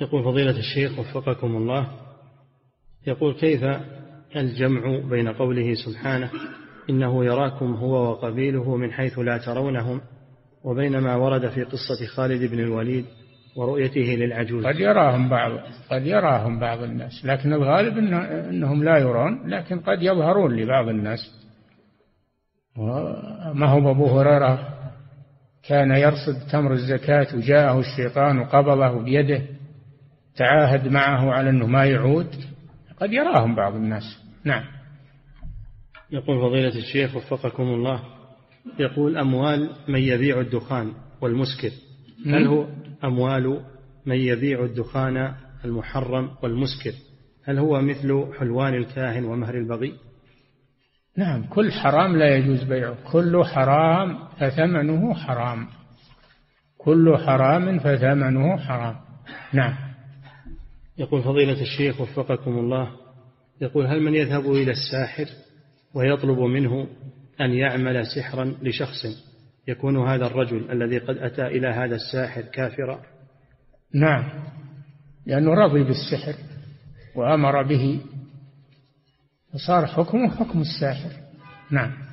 يقول فضيلة الشيخ وفقكم الله، يقول كيف الجمع بين قوله سبحانه إنه يراكم هو وقبيله من حيث لا ترونهم وبينما ورد في قصة خالد بن الوليد ورؤيته للعجوز؟ قد يراهم بعض الناس، لكن الغالب أنهم لا يرون، لكن قد يظهرون لبعض الناس. وما هو أبو هريرة كان يرصد تمر الزكاة وجاءه الشيطان وقبضه بيده، تعاهد معه على أنه ما يعود. قد يراهم بعض الناس. نعم. يقول فضيلة الشيخ وفقكم الله، يقول أموال من يبيع الدخان والمسكر، هل هو أموال من يبيع الدخان المحرم والمسكر هل هو مثل حلوان الكاهن ومهر البغي؟ نعم، كل حرام لا يجوز بيعه، كل حرام فثمنه حرام، كل حرام فثمنه حرام. نعم. يقول فضيلة الشيخ وفقكم الله، يقول هل من يذهب إلى الساحر ويطلب منه أن يعمل سحرا لشخص، يكون هذا الرجل الذي قد أتى إلى هذا الساحر كافرا؟ نعم، لأنه رضي بالسحر وأمر به، فصار حكمه حكم الساحر. نعم.